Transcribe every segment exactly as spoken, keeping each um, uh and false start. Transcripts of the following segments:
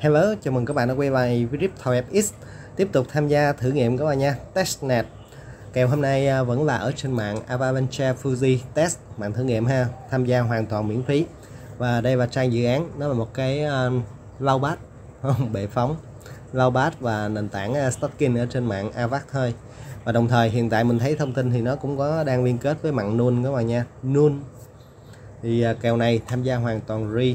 Hello, chào mừng các bạn đã quay lại với Crypto ép ích. Tiếp tục tham gia thử nghiệm các bạn nha, testnet. Kèo hôm nay vẫn là ở trên mạng Avalanche Fuji test, mạng thử nghiệm ha, tham gia hoàn toàn miễn phí. Và đây là trang dự án, nó là một cái uh, lau bát, không bệ phóng, lau bát và nền tảng Staking ở trên mạng Avax thôi. Và đồng thời hiện tại mình thấy thông tin thì nó cũng có đang liên kết với mạng Nun các bạn nha, Nun. Thì uh, kèo này tham gia hoàn toàn free.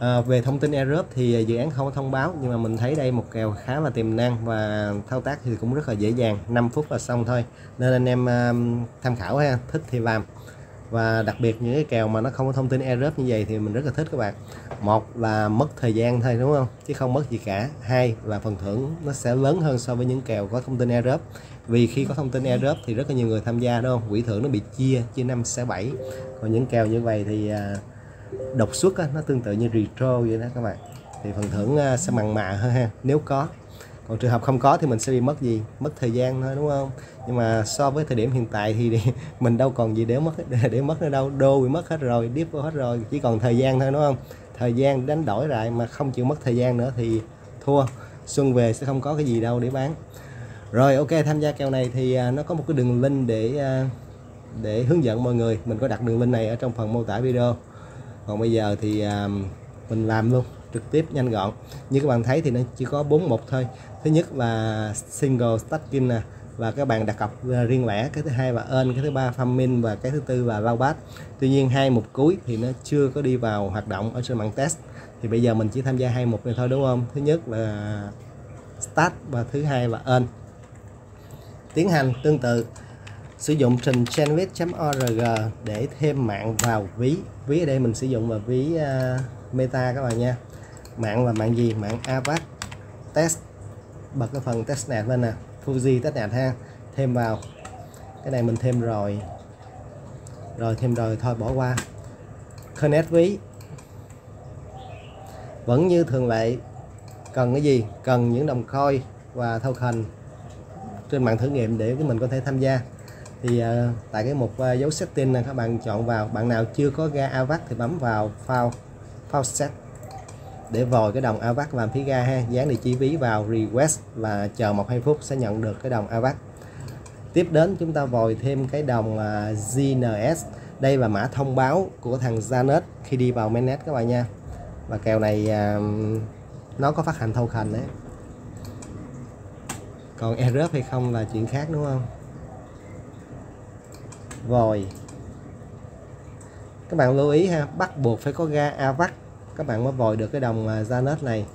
À, về thông tin erp thì dự án không có thông báo, nhưng mà mình thấy đây một kèo khá là tiềm năng và thao tác thì cũng rất là dễ dàng, năm phút là xong thôi, nên anh em uh, tham khảo ha, thích thì làm. Và đặc biệt những cái kèo mà nó không có thông tin erp như vậy thì mình rất là thích các bạn. Một là mất thời gian thôi đúng không, chứ không mất gì cả. Hai là phần thưởng nó sẽ lớn hơn so với những kèo có thông tin erp, vì khi có thông tin erp thì rất là nhiều người tham gia đúng không, quỹ thưởng nó bị chia chia năm xẻ bảy. Còn những kèo như vậy thì uh, độc xuất á, nó tương tự như retro vậy đó các bạn, thì phần thưởng sẽ mặn mà hơn ha, nếu có. Còn trường hợp không có thì mình sẽ bị mất gì, mất thời gian thôi đúng không. Nhưng mà so với thời điểm hiện tại thì mình đâu còn gì để mất để mất nữa đâu, đô bị mất hết rồi, dip hết rồi, chỉ còn thời gian thôi đúng không. Thời gian đánh đổi lại mà không chịu mất thời gian nữa thì thua, xuân về sẽ không có cái gì đâu để bán. Rồi ok, tham gia kèo này thì nó có một cái đường link để để hướng dẫn mọi người, mình có đặt đường link này ở trong phần mô tả video. Còn bây giờ thì à, mình làm luôn trực tiếp nhanh gọn. Như các bạn thấy thì nó chỉ có bốn mục thôi. Thứ nhất là single staking nè, và các bạn đặt cọc riêng lẻ. Cái thứ hai là earn, cái thứ ba farming và cái thứ tư là lao bát. Tuy nhiên hai mục cuối thì nó chưa có đi vào hoạt động ở trên mạng test. Thì bây giờ mình chỉ tham gia hai mục này thôi đúng không? Thứ nhất là start và thứ hai là earn. Tiến hành tương tự, sử dụng trình channel chấm org để thêm mạng vào ví. Ví ở đây mình sử dụng là ví uh, Meta các bạn nha. Mạng là mạng gì? Mạng Avax test. Bật cái phần testnet lên nè, Fuji testnet ha. Thêm vào. Cái này mình thêm rồi. Rồi thêm rồi thôi bỏ qua. Connect ví. Vẫn như thường lệ. Cần cái gì? Cần những đồng coin và token trên mạng thử nghiệm để mình có thể tham gia. Thì uh, tại cái mục uh, dấu setting này các bạn chọn vào. Bạn nào chưa có ga Avax thì bấm vào file, file set để vòi cái đồng Avax làm phí ga ha, dán địa chỉ ví vào request và chờ một hai phút sẽ nhận được cái đồng Avax. Tiếp đến chúng ta vòi thêm cái đồng uh, Z N S. Đây là mã thông báo của thằng Janet khi đi vào mainnet các bạn nha. Và kèo này uh, nó có phát hành token đấy. Còn erp hay không là chuyện khác đúng không? Vòi. Các bạn lưu ý ha, bắt buộc phải có ga Avax các bạn mới vòi được cái đồng Janet này.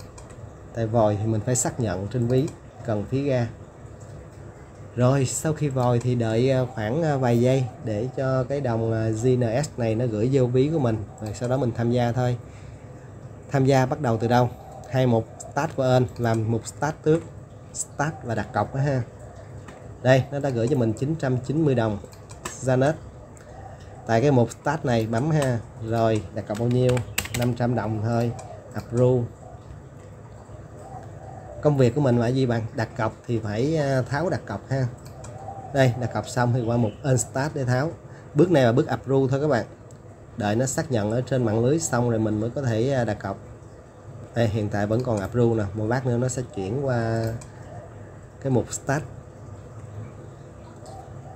Tại vòi thì mình phải xác nhận trên ví cần phí ga. Rồi sau khi vòi thì đợi khoảng vài giây để cho cái đồng Z N S này nó gửi vô ví của mình, rồi sau đó mình tham gia thôi. Tham gia bắt đầu từ đâu? Hai mục start và earn, làm mục start trước. Start và đặt cọc đó ha. Đây, nó đã gửi cho mình chín trăm chín mươi đồng Janet. Tại cái mục start này bấm ha, rồi đặt cọc bao nhiêu? năm trăm đồng thôi. Approve. Công việc của mình là gì bạn? Đặt cọc thì phải tháo đặt cọc ha. Đây, đặt cọc xong thì qua mục earn start để tháo. Bước này là bước approve thôi các bạn. Đợi nó xác nhận ở trên mạng lưới xong rồi mình mới có thể đặt cọc. Đây, hiện tại vẫn còn approve nè, một lát nữa nó sẽ chuyển qua cái mục start.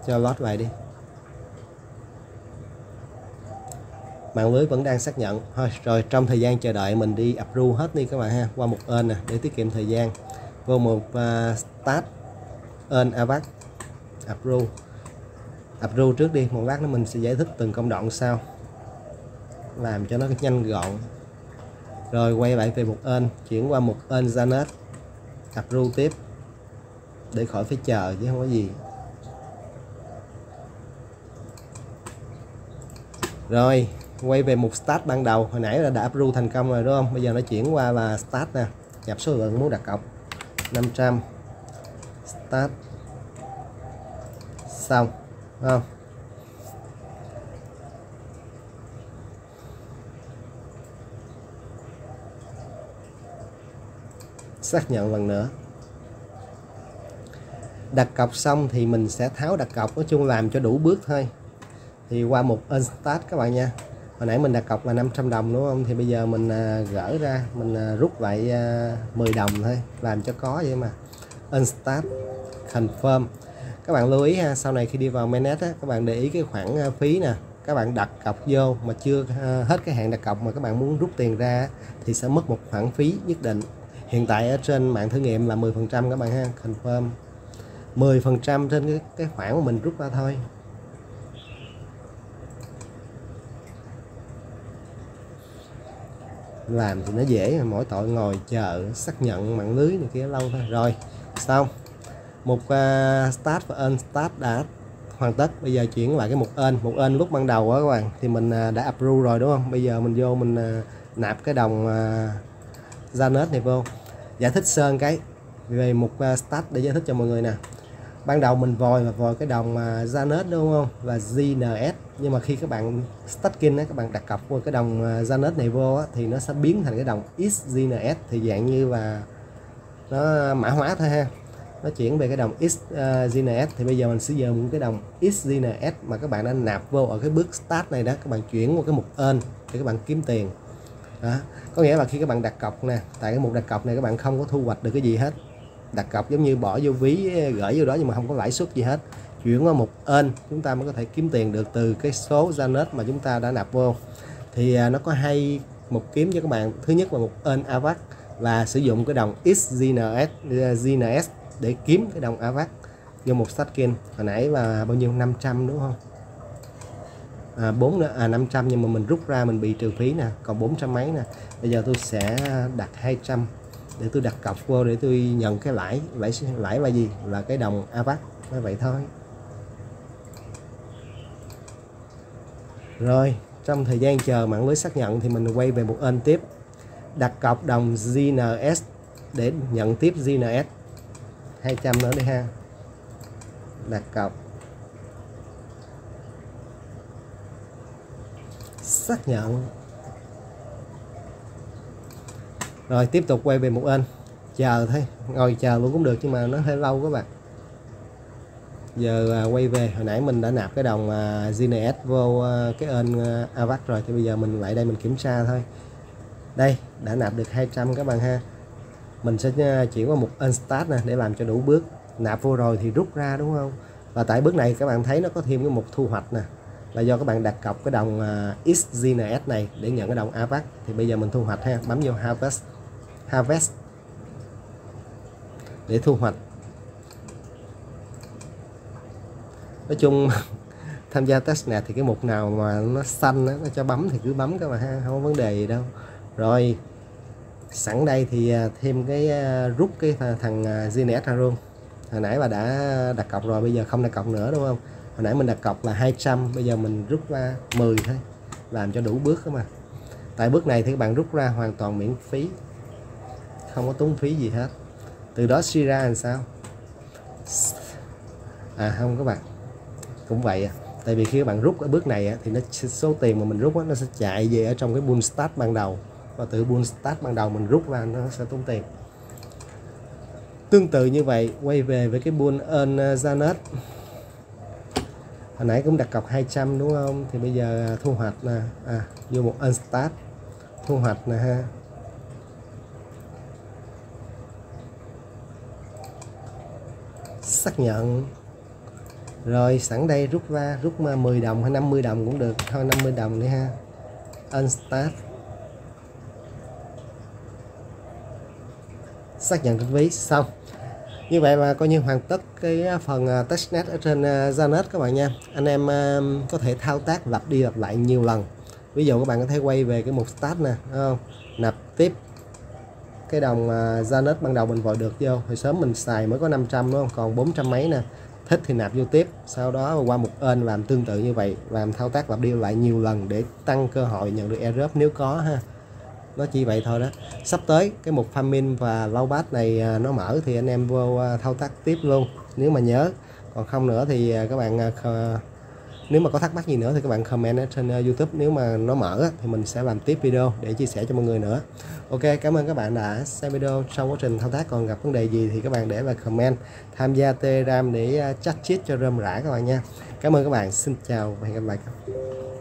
Cho lót vậy đi. Mạng lưới vẫn đang xác nhận thôi. Rồi trong thời gian chờ đợi mình đi approve hết đi các bạn ha, qua một earn nè để tiết kiệm thời gian. Vô một uh, start earn Avax approve. Approve trước đi, một lát nữa mình sẽ giải thích từng công đoạn sau, làm cho nó nhanh gọn. Rồi quay lại về một earn, chuyển qua một earn Janet. Approve tiếp để khỏi phải chờ chứ không có gì. Rồi quay về mục start ban đầu, hồi nãy là đã approve thành công rồi đúng không? Bây giờ nó chuyển qua là start nè, nhập số lượng muốn đặt cọc năm trăm. Start. Xong, đúng không? Xác nhận lần nữa. Đặt cọc xong thì mình sẽ tháo đặt cọc, nói chung làm cho đủ bước thôi. Thì qua mục earn start các bạn nha. Hồi nãy mình đặt cọc là năm trăm đồng đúng không, thì bây giờ mình gỡ ra mình rút lại mười đồng thôi, làm cho có vậy mà. Unstart, confirm. Các bạn lưu ý ha, sau này khi đi vào mainnet á, các bạn để ý cái khoản phí nè, các bạn đặt cọc vô mà chưa hết cái hạn đặt cọc mà các bạn muốn rút tiền ra thì sẽ mất một khoản phí nhất định. Hiện tại ở trên mạng thử nghiệm là mười phần trăm các bạn ha, confirm mười phần trăm trên cái, cái khoản mà mình rút ra thôi. Làm thì nó dễ, mỗi tội ngồi chờ xác nhận mạng lưới này kia lâu thôi. Rồi xong mục uh, start và unstart đã hoàn tất. Bây giờ chuyển lại cái mục earn. Mục earn lúc ban đầu á các bạn thì mình uh, đã approve rồi đúng không. Bây giờ mình vô mình uh, nạp cái đồng uh, Janet này vô. Giải thích sơn cái về mục uh, start để giải thích cho mọi người nè. Ban đầu mình vòi và vòi cái đồng uh, Janet đúng không, và Z N S. Nhưng mà khi các bạn staking á, các bạn đặt cọc vào cái đồng uh, Janet này vô á, thì nó sẽ biến thành cái đồng X G N S, thì dạng như là nó mã hóa thôi ha, nó chuyển về cái đồng X G N S. Thì bây giờ mình sử dụng cái đồng X G N S mà các bạn đã nạp vô ở cái bước start này đó, các bạn chuyển qua cái mục earn để các bạn kiếm tiền đó. Có nghĩa là khi các bạn đặt cọc nè, tại cái mục đặt cọc này các bạn không có thu hoạch được cái gì hết, đặt cọc giống như bỏ vô ví gửi vô đó nhưng mà không có lãi suất gì hết. Chuyển qua mục earn chúng ta mới có thể kiếm tiền được từ cái số Janet mà chúng ta đã nạp vô. Thì nó có hai mục kiếm cho các bạn. Thứ nhất là mục earn Avax, là sử dụng cái đồng X G N S để kiếm cái đồng Avax vô một staking. Hồi nãy là bao nhiêu, năm trăm đúng không, à, bốn à, năm trăm, nhưng mà mình rút ra mình bị trừ phí nè, còn bốn trăm mấy nè. Bây giờ tôi sẽ đặt hai trăm để tôi đặt cọc vô để tôi nhận cái lãi lãi lãi là gì, là cái đồng Avax, như vậy thôi. Rồi trong thời gian chờ mạng lưới xác nhận thì mình quay về một earn tiếp, đặt cọc đồng Z N S để nhận tiếp Z N S. Hai trăm nữa đi ha, đặt cọc, xác nhận. Rồi tiếp tục quay về một earn, chờ thôi, ngồi chờ luôn cũng được nhưng mà nó hơi lâu các bạn. Giờ quay về, hồi nãy mình đã nạp cái đồng Z N S vô cái earn Avax rồi, thì bây giờ mình lại đây mình kiểm tra thôi. Đây, đã nạp được hai trăm các bạn ha. Mình sẽ chuyển qua một unstart nè để làm cho đủ bước. Nạp vô rồi thì rút ra đúng không? Và tại bước này các bạn thấy nó có thêm cái mục thu hoạch nè, là do các bạn đặt cọc cái đồng X G N S này để nhận cái đồng Avax. Thì bây giờ mình thu hoạch ha, bấm vô harvest, harvest để thu hoạch. Nói chung tham gia testnet thì cái mục nào mà nó xanh đó, nó cho bấm thì cứ bấm các bạn ha, không có vấn đề gì đâu. Rồi sẵn đây thì thêm cái rút cái thằng Z N S ra luôn. Hồi nãy là đã đặt cọc rồi, bây giờ không đặt cọc nữa đúng không. Hồi nãy mình đặt cọc là hai trăm, bây giờ mình rút ra mười thôi, làm cho đủ bước đó mà. Tại bước này thì các bạn rút ra hoàn toàn miễn phí, không có tốn phí gì hết. Từ đó suy ra làm sao, à không các bạn cũng vậy à. Tại vì khi các bạn rút ở bước này á, thì nó số tiền mà mình rút á, nó sẽ chạy về ở trong cái pool start ban đầu, và từ pool start ban đầu mình rút ra nó sẽ tốn tiền. Tương tự như vậy quay về với cái pool earn Janet. Hồi nãy cũng đặt cọc hai trăm đúng không, thì bây giờ thu hoạch nè, à, vô một earn start thu hoạch nè ha. Xác nhận. Rồi sẵn đây rút ra, rút mà mười đồng hay năm mươi đồng cũng được, thôi năm mươi đồng đi ha. Unstart, xác nhận kinh phí, xong. Như vậy mà coi như hoàn tất cái phần testnet ở trên Janet các bạn nha. Anh em có thể thao tác lặp đi lặp lại nhiều lần. Ví dụ các bạn có thể quay về cái mục start nè, đúng không? Nạp tiếp cái đồng Janet ban đầu mình vội được vô, hồi sớm mình xài mới có năm trăm đúng không, còn bốn trăm mấy nè. Thích thì nạp vô tiếp, sau đó qua một earn làm tương tự như vậy, làm thao tác lặp đi lại nhiều lần để tăng cơ hội nhận được erp nếu có ha. Nó chỉ vậy thôi đó. Sắp tới cái mục farming và Loba này nó mở thì anh em vô thao tác tiếp luôn nếu mà nhớ. Còn không nữa thì các bạn, nếu mà có thắc mắc gì nữa thì các bạn comment ở trên YouTube, nếu mà nó mở thì mình sẽ làm tiếp video để chia sẻ cho mọi người nữa. Ok, cảm ơn các bạn đã xem video. Trong quá trình thao tác còn gặp vấn đề gì thì các bạn để lại comment, tham gia Telegram để chat chít cho rơm rã các bạn nha. Cảm ơn các bạn, xin chào và hẹn gặp lại.